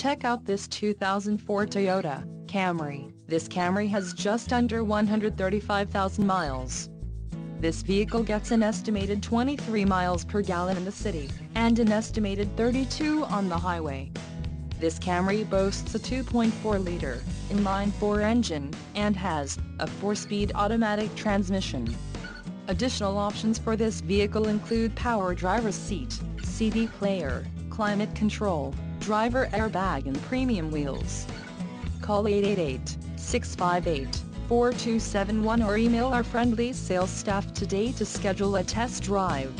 Check out this 2004 Toyota Camry. This Camry has just under 135,000 miles. This vehicle gets an estimated 23 miles per gallon in the city, and an estimated 32 on the highway. This Camry boasts a 2.4-liter inline-4 engine, and has a 4-speed automatic transmission. Additional options for this vehicle include power driver's seat, CD player, climate control, driver airbag and premium wheels. Call 888-658-4271 or email our friendly sales staff today to schedule a test drive.